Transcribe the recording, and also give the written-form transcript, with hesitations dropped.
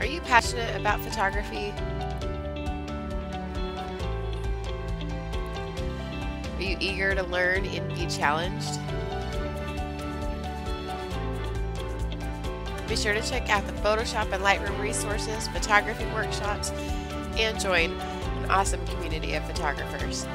Are you passionate about photography? Are you eager to learn and be challenged? Be sure to check out the Photoshop and Lightroom resources, photography workshops, and join an awesome community of photographers.